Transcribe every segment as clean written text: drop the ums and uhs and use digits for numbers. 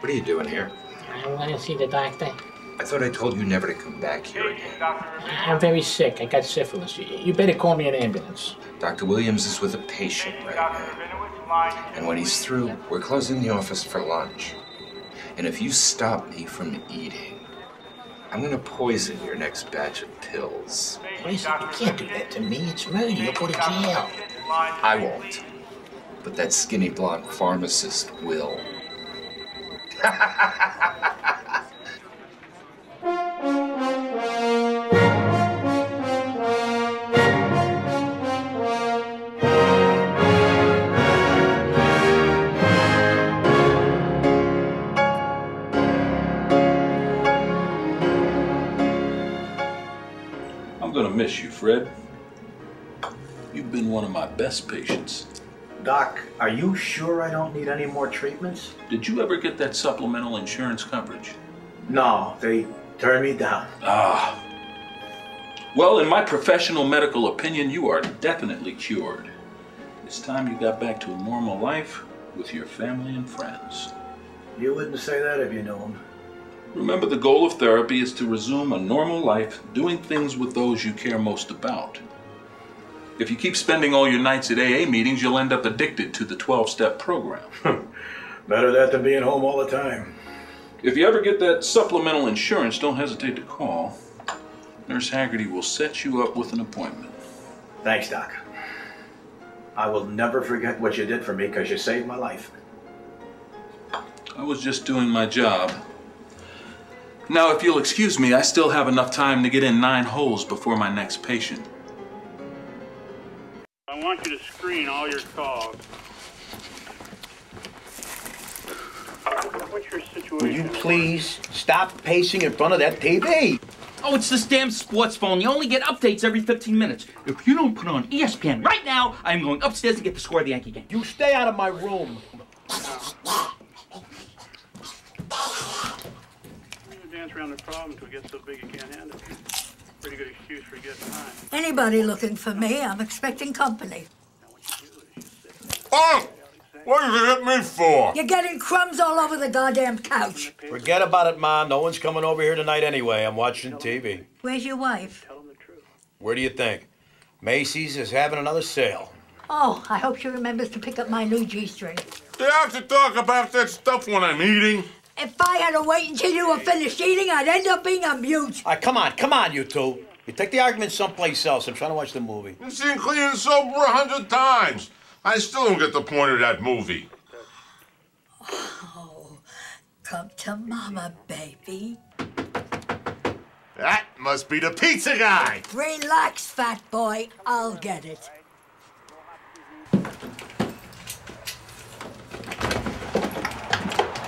What are you doing here? I want to see the doctor. I thought I told you never to come back here again. I'm very sick. I got syphilis. You better call me an ambulance. Dr. Williams is with a patient right now. And when he's through, we're closing the office for lunch. And if you stop me from eating, I'm going to poison your next batch of pills. Poison? You can't do that to me. It's murder. You'll go to jail. I won't. But that skinny blonde pharmacist will. I'm gonna miss you, Fred. You've been one of my best patients. Doc, are you sure I don't need any more treatments? Did you ever get that supplemental insurance coverage? No, they turned me down. Ah. Well, in my professional medical opinion, you are definitely cured. It's time you got back to a normal life with your family and friends. You wouldn't say that if you knew him. Remember, the goal of therapy is to resume a normal life, doing things with those you care most about. If you keep spending all your nights at AA meetings, you'll end up addicted to the 12-step program. Better that than being home all the time. If you ever get that supplemental insurance, don't hesitate to call. Nurse Haggerty will set you up with an appointment. Thanks, Doc. I will never forget what you did for me because you saved my life. I was just doing my job. Now, if you'll excuse me, I still have enough time to get in 9 holes before my next patient. I want you to screen all your calls. What's your situation? Will you please stop pacing in front of that TV? Oh, it's this damn sports phone. You only get updates every 15 minutes. If you don't put on ESPN right now, I'm going upstairs and get the score of the Yankee game. You stay out of my room. You're gonna dance around the problem until it gets so big you can't handle it. Pretty good excuse for getting high. Anybody looking for me? I'm expecting company. Oh! What did you hit me for? You're getting crumbs all over the goddamn couch. Forget about it, Mom. No one's coming over here tonight anyway. I'm watching TV. Where's your wife? Tell them the truth. Where do you think? Macy's is having another sale. Oh, I hope she remembers to pick up my new G-string. They have to talk about that stuff when I'm eating. If I had to wait until you were finished eating, I'd end up being a mute. All right, come on, you two. You take the argument someplace else. I'm trying to watch the movie. I've seen Clean and Sober 100 times. I still don't get the point of that movie. Oh, come to Mama, baby. That must be the pizza guy. Relax, fat boy. I'll get it.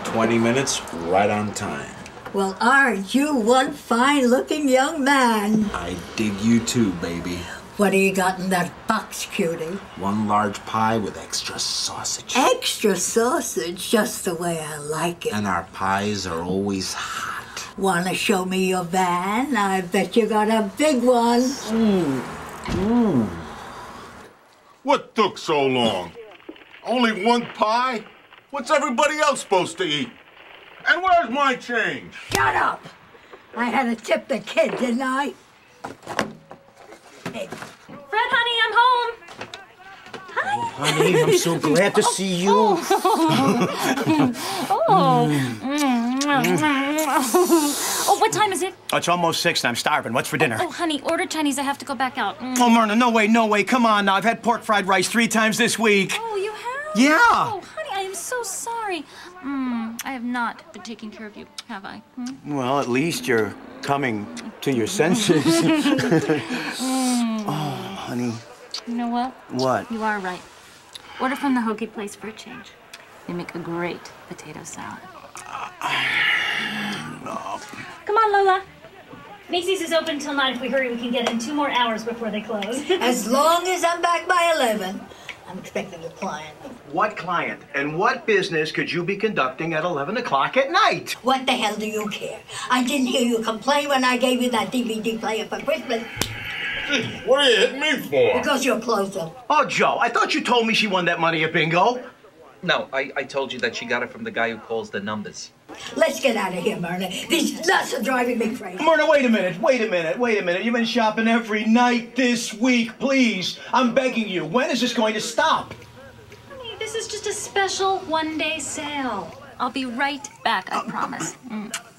"20 minutes, right on time." Well, aren't you one fine-looking young man? I dig you too, baby. What do you got in that box, cutie? One large pie with extra sausage. Extra sausage? Just the way I like it. And our pies are always hot. Wanna show me your van? I bet you got a big one. What took so long? Only one pie? What's everybody else supposed to eat? And where's my change? Shut up! I had to tip the kid, didn't I? Hey. Fred, honey, I'm home. Hi. Oh, honey, I'm so glad to see you. Oh, what time is it? Oh, it's almost 6 and I'm starving. What's for dinner? Oh, honey, order Chinese. I have to go back out. Oh, Myrna, no way, no way. Come on now. I've had pork fried rice 3 times this week. Oh, you have? Yeah. Oh, I'm so sorry. I have not been taking care of you, have I? Well, at least you're coming to your senses. Oh, honey. You know what? What? You are right. Order from the hoagie place for a change. They make a great potato salad. No. Come on, Lola. Macy's is open until 9. If we hurry, we can get in 2 more hours before they close. As long as I'm back by 11. I'm expecting a client. What client? And what business could you be conducting at 11 o'clock at night? What the hell do you care? I didn't hear you complain when I gave you that DVD player for Christmas. What are you hitting me for? Because you're closer. Oh, Joe, I thought you told me she won that money at bingo. No, I told you that she got it from the guy who calls the numbers. Let's get out of here, Myrna. These nuts are driving me crazy. Myrna, wait a minute. You've been shopping every night this week. Please, I'm begging you. When is this going to stop? Honey, this is just a special one-day sale. I'll be right back, I promise.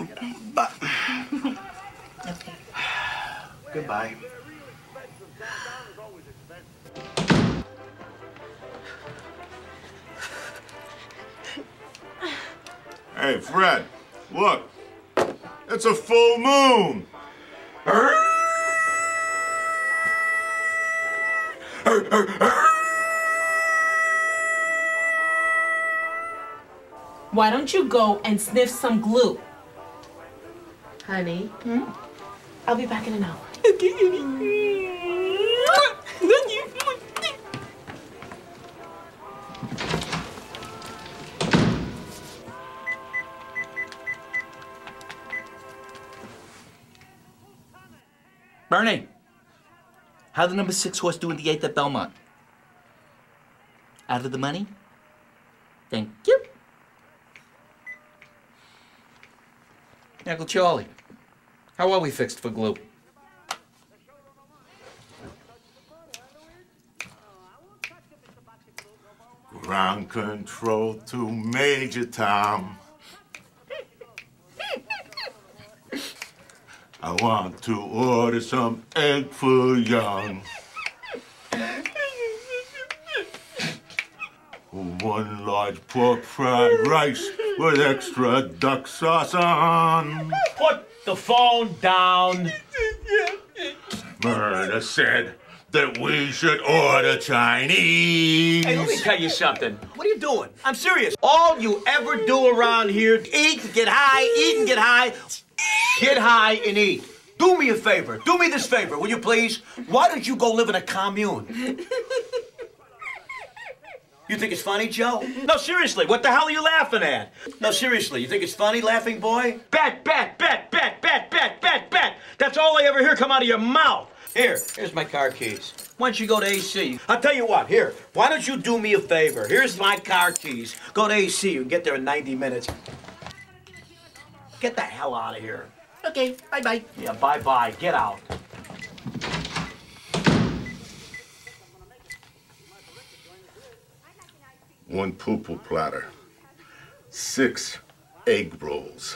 Okay. But... okay. Goodbye. Hey, Fred, look. It's a full moon. Why don't you go and sniff some glue? Honey, I'll be back in an hour. Bernie, how'd the number 6 horse do in the 8th at Belmont? Out of the money? Thank you. Uncle Charlie, how are we fixed for glue? Ground control to Major Tom. I want to order some egg for young. One large pork fried rice with extra duck sauce on. Put the phone down. Myrna said that we should order Chinese. Hey, let me tell you something. What are you doing? I'm serious. All you ever do around here, eat and get high. Get high and eat. Do me a favor. Do me this favor, will you please? Why don't you go live in a commune? You think it's funny, Joe? No, seriously, what the hell are you laughing at? No, seriously, you think it's funny, laughing boy? Bet. That's all I ever hear come out of your mouth. Here's my car keys. Why don't you go to AC? I'll tell you what, here, why don't you do me a favor? Here's my car keys. Go to AC, you can get there in 90 minutes. Get the hell out of here. Okay, bye-bye. Yeah, bye-bye, get out. One poo-poo platter, 6 egg rolls,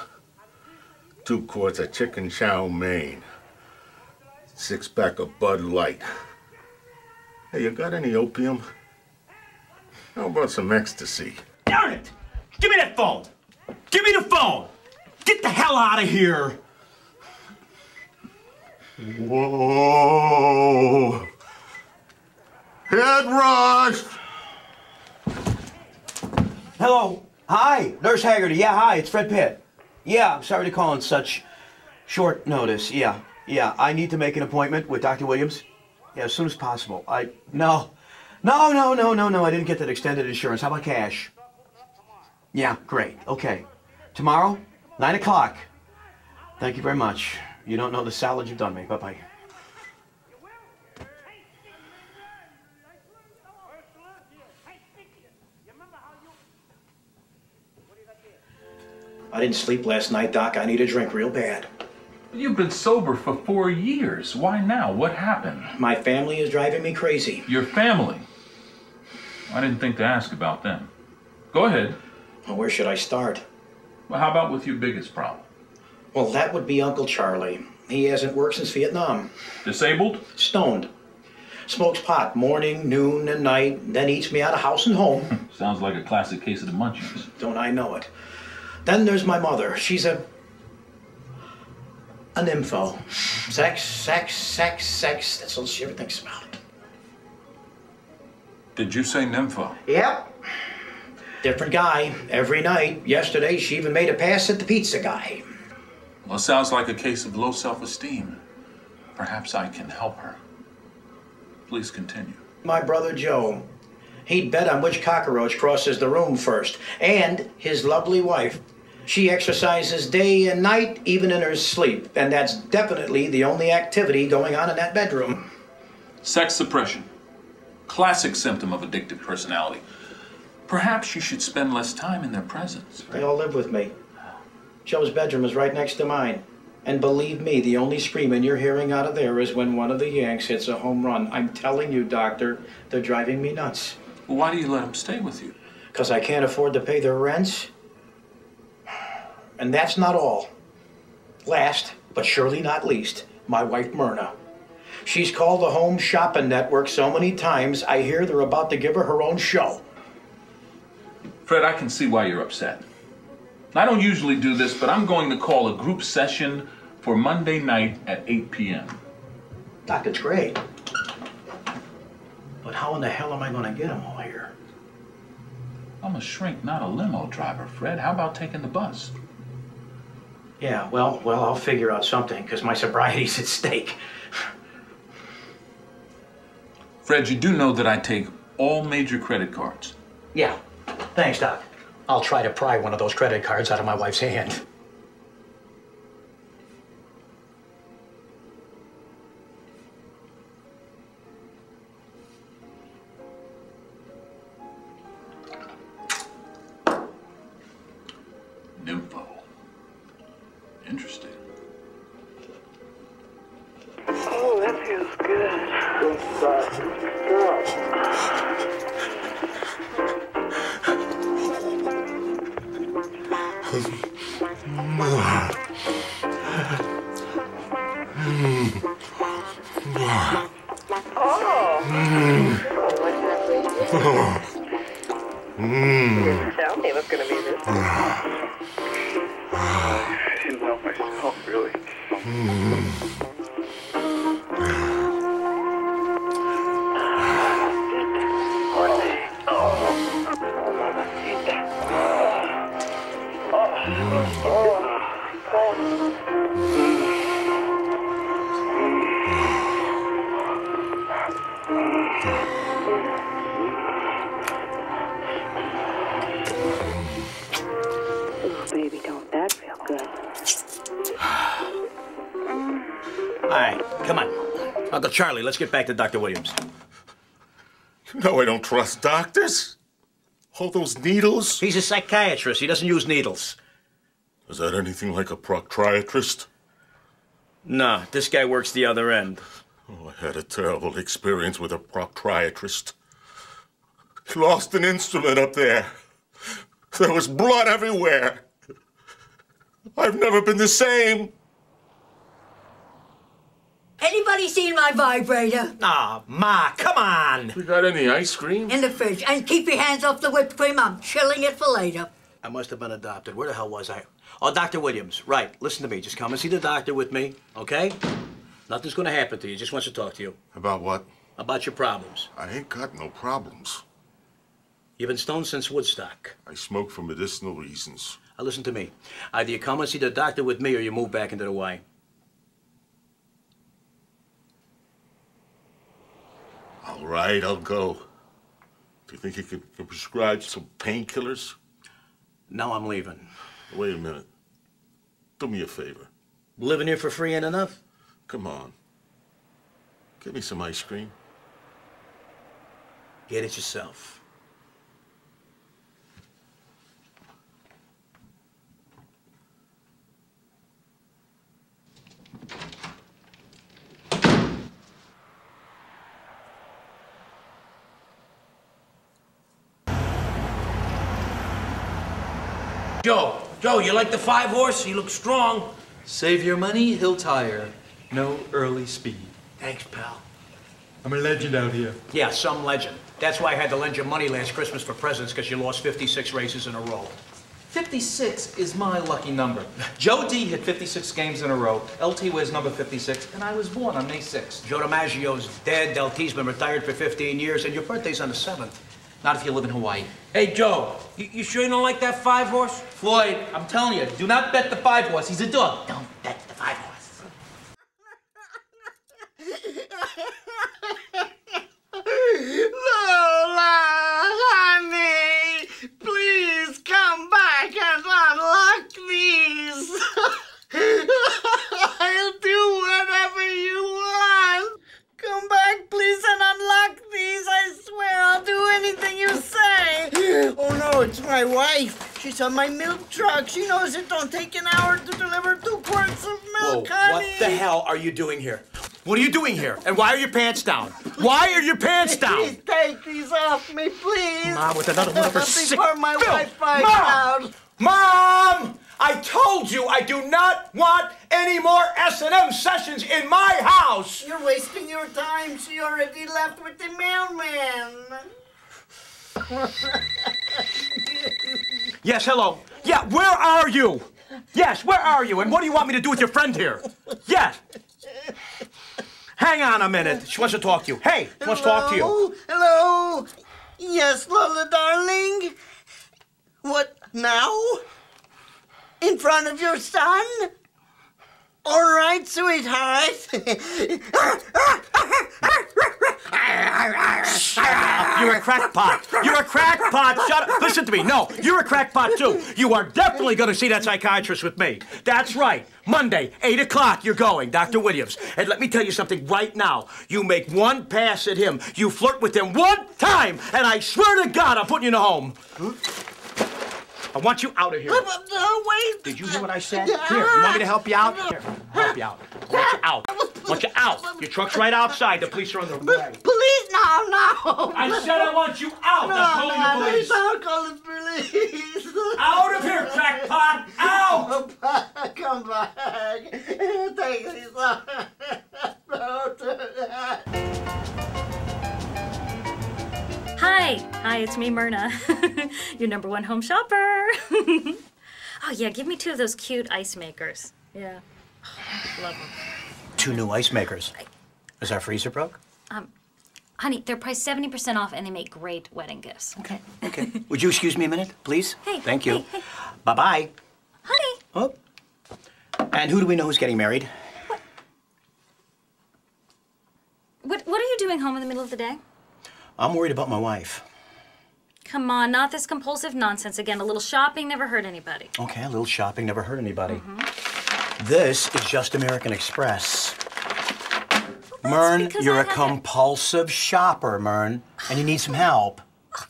2 quarts of chicken chow mein, 6-pack of Bud Light. Hey, you got any opium? How about some ecstasy? Darn it! Give me that phone! Give me the phone! Get the hell out of here! Whoa! Head rush! Hello. Hi, Nurse Haggerty. Yeah, hi, it's Fred Pitt. Yeah, I'm sorry to call on such short notice. Yeah, I need to make an appointment with Dr. Williams. Yeah, as soon as possible. No, I didn't get that extended insurance. How about cash? Yeah, great. Okay. Tomorrow? 9 o'clock. Thank you very much. You don't know the salad you've done me. Bye-bye. I didn't sleep last night, Doc. I need a drink real bad. You've been sober for 4 years. Why now? What happened? My family is driving me crazy. Your family? I didn't think to ask about them. Go ahead. Well, where should I start? Well, how about with your biggest problem? Well, that would be Uncle Charlie. He hasn't worked since Vietnam. Disabled? Stoned. Smokes pot morning, noon, and night, then eats me out of house and home. Sounds like a classic case of the munchies. Don't I know it. Then there's my mother. She's a nympho. Sex. That's all she ever thinks about. Did you say nympho? Yep. Different guy every night. Yesterday, she even made a pass at the pizza guy. Well, it sounds like a case of low self-esteem. Perhaps I can help her. Please continue. My brother Joe, he'd bet on which cockroach crosses the room first, and his lovely wife. She exercises day and night, even in her sleep, and that's definitely the only activity going on in that bedroom. Sex suppression. Classic symptom of addictive personality. Perhaps you should spend less time in their presence. They all live with me. Joe's bedroom is right next to mine. And believe me, the only screaming you're hearing out of there is when one of the Yanks hits a home run. I'm telling you, Doctor, they're driving me nuts. Well, why do you let them stay with you? Because I can't afford to pay their rents. And that's not all. Last, but surely not least, my wife, Myrna. She's called the Home Shopping Network so many times, I hear they're about to give her her own show. Fred, I can see why you're upset. I don't usually do this, but I'm going to call a group session for Monday night at 8 p.m. Doc, it's great. But how in the hell am I going to get them all here? I'm a shrink, not a limo driver, Fred. How about taking the bus? Yeah, well, I'll figure out something, because my sobriety's at stake. Fred, you do know that I take all major credit cards. Yeah. Thanks, Doc. I'll try to pry one of those credit cards out of my wife's hand. Nympho. Interesting. Oh, that feels good. Tell me what's going to be this. I didn't help myself, really. Oh, baby, don't that feel good? All right, come on. Uncle Charlie, let's get back to Dr. Williams. You know I don't trust doctors. All those needles. He's a psychiatrist. He doesn't use needles. Is that anything like a proctriatrist? No, this guy works the other end. Oh, I had a terrible experience with a proctriatrist. He lost an instrument up there. There was blood everywhere. I've never been the same. Anybody seen my vibrator? Aw, Ma, come on! We got any ice cream? In the fridge. And keep your hands off the whipped cream. I'm chilling it for later. I must have been adopted. Where the hell was I? Oh, Dr. Williams. Right. Listen to me. Just come and see the doctor with me, okay? Nothing's gonna happen to you. Just wants to talk to you. About what? About your problems. I ain't got no problems. You've been stoned since Woodstock. I smoke for medicinal reasons. Now, listen to me. Either you come and see the doctor with me or you move back into the Y. All right, I'll go. Do you think you could prescribe some painkillers? No, I'm leaving. Wait a minute. Do me a favor. Living here for free ain't enough? Come on. Give me some ice cream. Get it yourself. Joe, you like the 5-horse? You look strong. Save your money, he'll tire. No early speed. Thanks, pal. I'm a legend out here. Yeah, some legend. That's why I had to lend you money last Christmas for presents, because you lost 56 races in a row. 56 is my lucky number. Joe D hit 56 games in a row. LT was number 56, and I was born on May 6th. Joe DiMaggio's dead. LT's been retired for 15 years, and your birthday's on the 7th. Not if you live in Hawaii. Hey, Joe, you sure you don't like that 5-horse? Floyd, I'm telling you, do not bet the 5-horse. He's a dog. Don't bet the 5-horse. Lola, honey, please come back and unlock these. I'll do whatever you want. Come back, please, and unlock these. I swear I'll do anything you say. Oh, no, it's my wife. She's on my milk truck. She knows it don't take an hour to deliver 2 quarts of milk, honey. What the hell are you doing here? What are you doing here? And why are your pants down? Why are your pants down? Please take these off me, please. Mom, with another one of her sick before my Wi-Fi out. Mom! I told you I do not want any more S&M sessions in my house! You're wasting your time. She already left with the mailman. Yes, hello. Yeah, where are you? Yes, where are you? And what do you want me to do with your friend here? Yes. Hang on a minute. She wants to talk to you. Hey, she wants to talk to you. Hello? Yes, Lola, darling? What, now? In front of your son? All right, sweetheart. Shut up. You're a crackpot. You're a crackpot. Shut up. Listen to me. No, you're a crackpot, too. You are definitely going to see that psychiatrist with me. That's right. Monday, 8 o'clock, you're going, Dr. Williams. And let me tell you something right now. You make one pass at him. You flirt with him one time, and I swear to God, I'm putting you in a home. Huh? I want you out of here. Wait. Did you hear what I said? Here, you want me to help you out? Here, I'll help you out. I want you out. I want you out. Your truck's right outside. The police are on their way. Police? No. I said I want you out. No, I'm calling the police. I'll call the police. Out of here, crackpot. Out. Come back. Take these off. Don't do that. Hi, it's me, Myrna, your #1 home shopper. Oh, yeah, give me 2 of those cute ice makers. Yeah, love them. 2 new ice makers? Is our freezer broke? Honey, they're priced 70% off, and they make great wedding gifts. Okay. Would you excuse me a minute, please? Hey. Thank you. Hey. Bye-bye. Honey. Oh. And who do we know who's getting married? What are you doing home in the middle of the day? I'm worried about my wife. Come on, not this compulsive nonsense again. A little shopping never hurt anybody. Okay, a little shopping never hurt anybody. Mm-hmm. This is just American Express. Well, Myrn, you're a compulsive shopper, Myrn, and you need some help.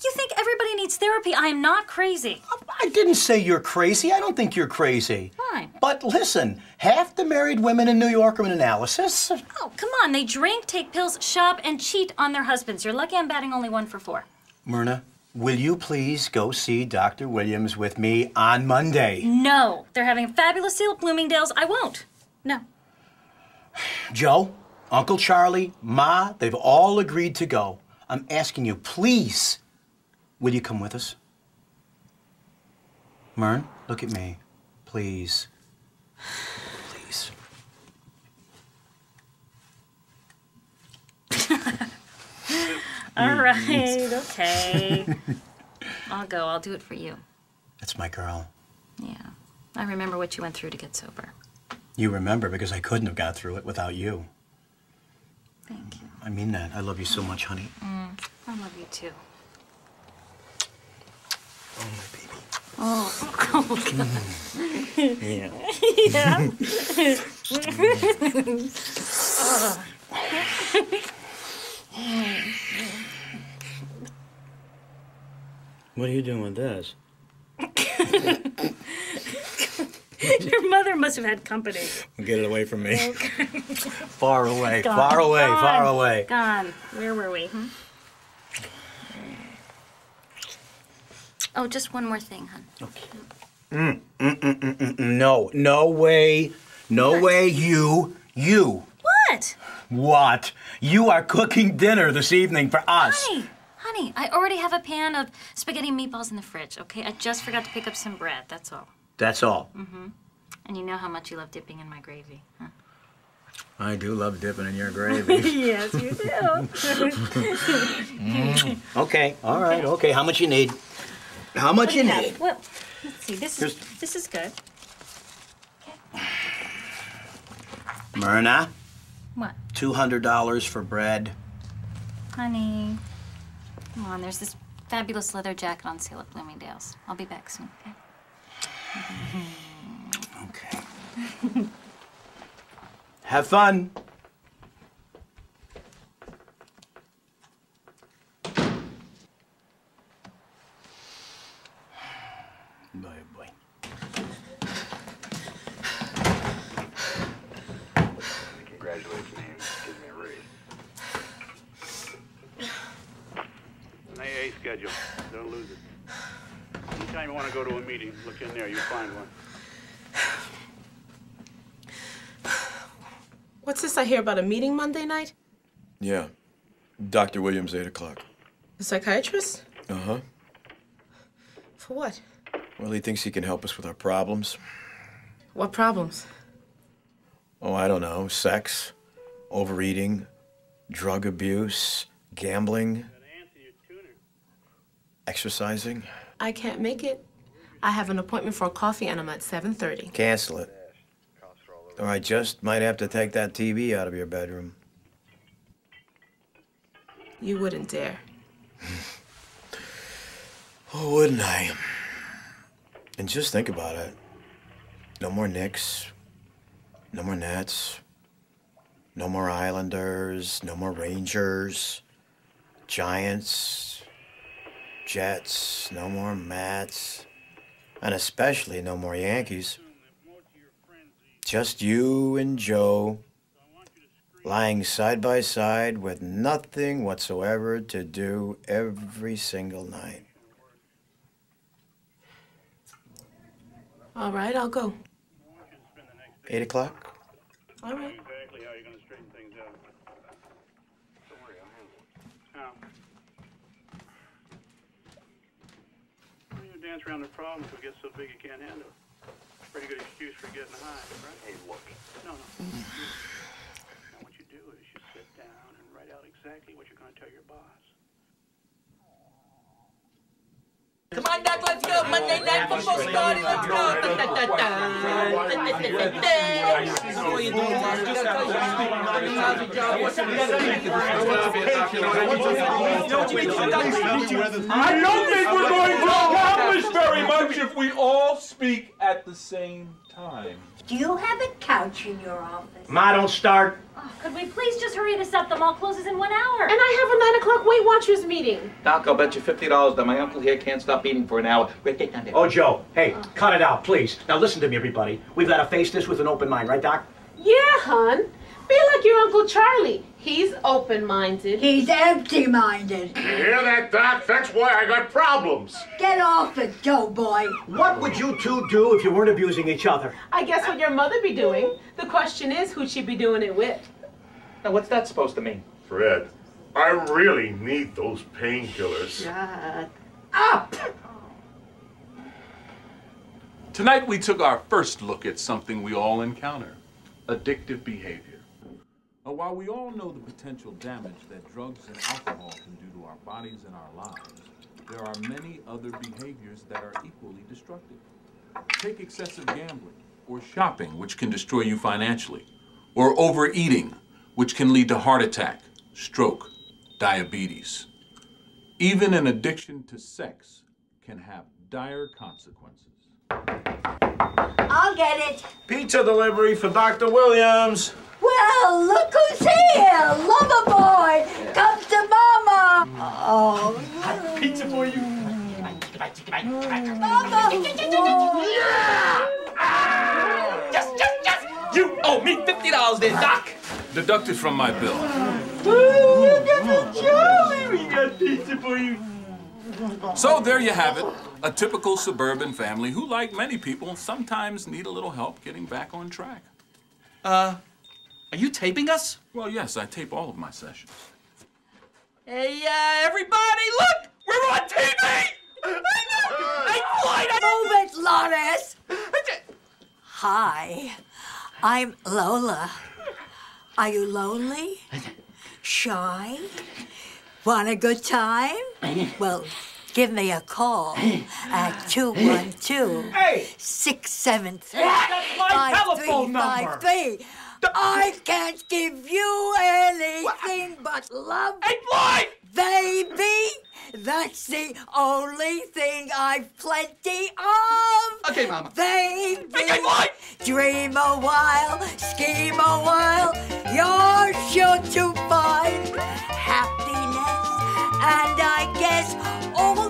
You think everybody needs therapy? I am not crazy. I didn't say you're crazy. I don't think you're crazy. Fine. But listen, half the married women in New York are in analysis. Oh, come on. They drink, take pills, shop, and cheat on their husbands. You're lucky I'm batting only 1 for 4. Myrna, will you please go see Dr. Williams with me on Monday? No. They're having a fabulous sale at Bloomingdale's. I won't. No. Joe, Uncle Charlie, Ma, they've all agreed to go. I'm asking you, please, will you come with us? Myrn, look at me, please. Please. All right, okay. I'll go, I'll do it for you. That's my girl. Yeah, I remember what you went through to get sober. You remember because I couldn't have got through it without you. Thank you. I mean that, I love you so much, honey. I love you too. Oh, my baby. Oh, God. Yeah. Yeah. What are you doing with this? Your mother must have had company. Get it away from me. Okay. Far away, gone. Far away, gone. Far away. Gone. Where were we? Hmm? Oh, just one more thing, hon. Okay. No, no way. No what? Way, you. What? What? You are cooking dinner this evening for us. Honey, I already have a pan of spaghetti and meatballs in the fridge, okay? I just forgot to pick up some bread, that's all. That's all? Mm-hmm. And you know how much you love dipping in my gravy, huh? I do love dipping in your gravy. Yes, you do. Okay, all right, okay. How much you need? How much you need? Well, let's see. This is good. Okay. Myrna. What? $200 for bread. Honey, come on. There's this fabulous leather jacket on sale at Bloomingdale's. I'll be back soon. Okay. Okay. Have fun. Boy. Congratulations, man. Give me a raise. An AA schedule. Don't lose it. Anytime you want to go to a meeting, look in there. You'll find one. What's this I hear about a meeting Monday night? Yeah. Dr. Williams, 8 o'clock. A psychiatrist? Uh-huh. For what? Well, he thinks he can help us with our problems. What problems? Oh, I don't know. Sex, overeating, drug abuse, gambling, exercising. I can't make it. I have an appointment for a coffee and I'm at 7:30. Cancel it. Or I just might have to take that TV out of your bedroom. You wouldn't dare. Oh, wouldn't I? And just think about it. No more Knicks. No more Nets. No more Islanders. No more Rangers. Giants. Jets. No more Mets. And especially no more Yankees. Just you and Joe lying side by side with nothing whatsoever to do every single night. All right, I'll go. 8 o'clock? All right. Exactly how you're going to straighten things out. Don't worry, I'll handle it. How? You're going to dance around the problem until it gets so big you can't handle it. Pretty good excuse for getting high, right? Hey, look. No. Now what you do is you sit down and write out exactly what you're going to tell your boss. Come on, Doc, let's go. Monday night football started. Let's go. I don't think we're going to accomplish very much if we all speak at the same time. Do you have a couch in your office? Ma, don't start. Oh, could we please just hurry this up? The mall closes in 1 hour. And I have a 9 o'clock Weight Watchers meeting. Doc, I'll bet you $50 that my uncle here can't stop eating for an hour. We'll get down there. Oh, Joe, hey, cut it out, please. Now listen to me, everybody. We've got to face this with an open mind, right, Doc? Yeah, hon. Be like your Uncle Charlie. He's open-minded. He's empty-minded. You hear that, Doc? That's why I got problems. Get off it, Joe boy. What would you two do if you weren't abusing each other? I guess what your mother'd be doing. The question is who'd she be doing it with. Now, what's that supposed to mean? Fred, I really need those painkillers. Shut up! Tonight we took our first look at something we all encounter. Addictive behavior. While we all know the potential damage that drugs and alcohol can do to our bodies and our lives, there are many other behaviors that are equally destructive. Take excessive gambling, or shopping, which can destroy you financially, or overeating, which can lead to heart attack, stroke, diabetes. Even an addiction to sex can have dire consequences. I'll get it. Pizza delivery for Dr. Williams. Well, look who's here! Lover boy! Come to mama! Oh, yeah. Pizza for you! Mama! Yeah. Ah. Yes! You owe me $50 then, Doc! Deducted from my bill. Oh, look at the Charlie! We got pizza for you! So there you have it. A typical suburban family who, like many people, sometimes need a little help getting back on track. Are you taping us? Well, yes, I tape all of my sessions. Hey, everybody, look! We're on TV! I know! Move it, Lotus! Hi, I'm Lola. Are you lonely? Shy? Want a good time? Well, give me a call at 212-673-5353. I can't give you anything but love. Hey, boy! Baby, that's the only thing I've plenty of. Okay, Mama. Baby, okay, boy. Dream a while, scheme a while. You're sure to find happiness, and I guess all.